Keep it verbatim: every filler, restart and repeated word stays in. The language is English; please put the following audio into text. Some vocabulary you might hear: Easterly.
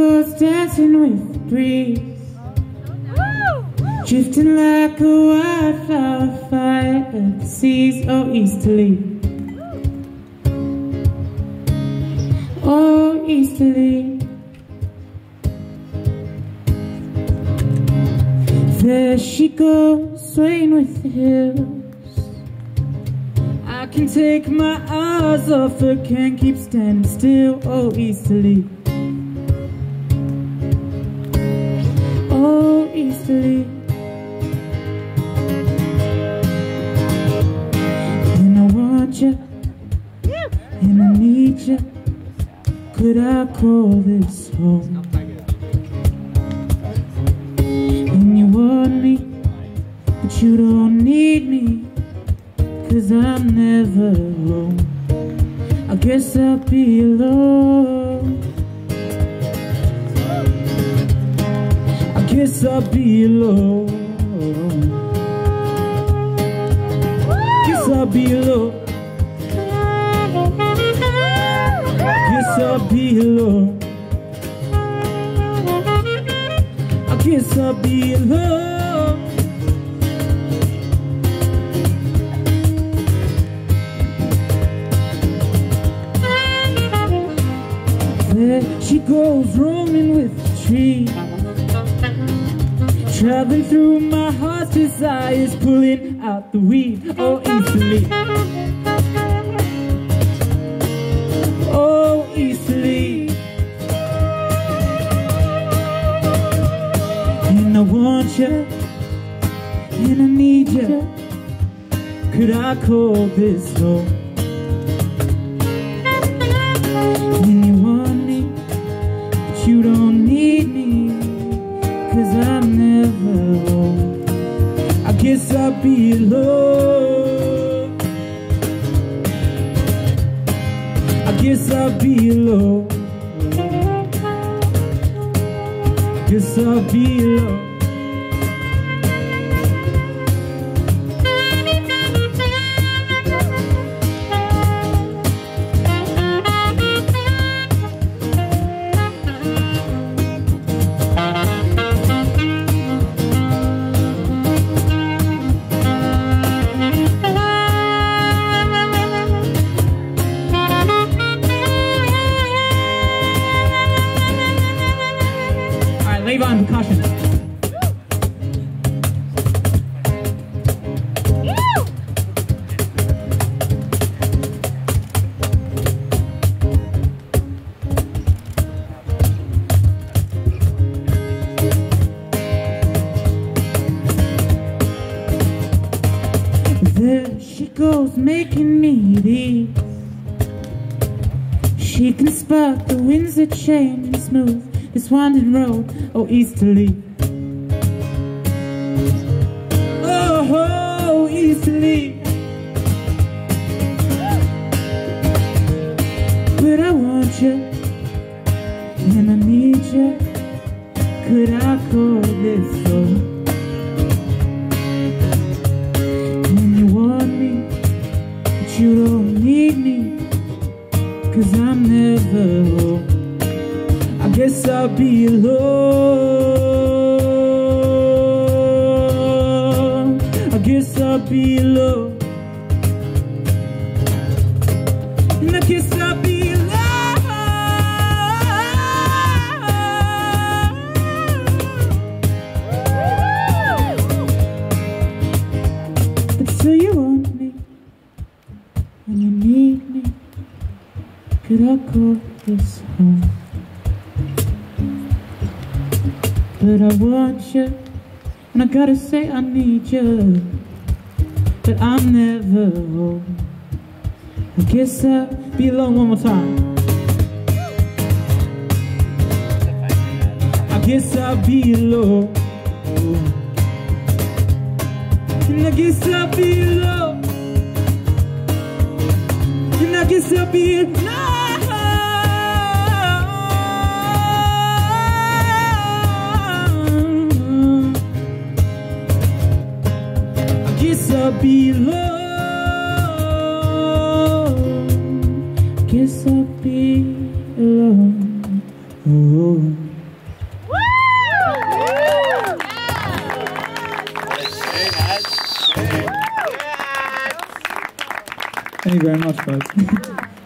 chemicals dancing with the breeze, drifting like a wildflower fire at the seas. Oh, Easterly, oh, Easterly. There she goes, swaying with the hills. I can take my eyes off her, can't keep standing still. Oh, Easterly, oh, Easterly. And I want you, and I need you. Could I call this home? And you want me, but you don't need me, 'cause I'm never home. I guess I'll be alone. I guess I'll be alone. I guess I'll be alone. I guess I'll be alone. I guess I'll be alone. There she goes, roaming with the tree, traveling through my heart's desires, pulling out the weed. Oh, Easterly, oh, Easterly. And I want you, and I need you. Could I call this home? And you want me, but you don't need me, 'cause I'm never home. I guess I'll be alone. I guess I'll be alone. I guess I'll be alone. On percussion. There she goes, making me these. She can spark the winds that change and smooth this winding road. Oh, Easterly, oh, oh, Easterly. But I want you, and I need you. Could I call this home? And you want me, but you don't need me, 'cause I'm never home. I guess I'll be alone. I guess I'll be alone. And I guess I'll be alone. But so you want me, and you need me. Could I call this home? But I want you, and I gotta say I need you, but I'm never home. I guess I'll be alone. One more time. I guess I'll be alone. And I guess I'll be alone. And I guess I'll be alone. I'll be alone. Guess I'll be alone. Oh. Thank you very much, guys.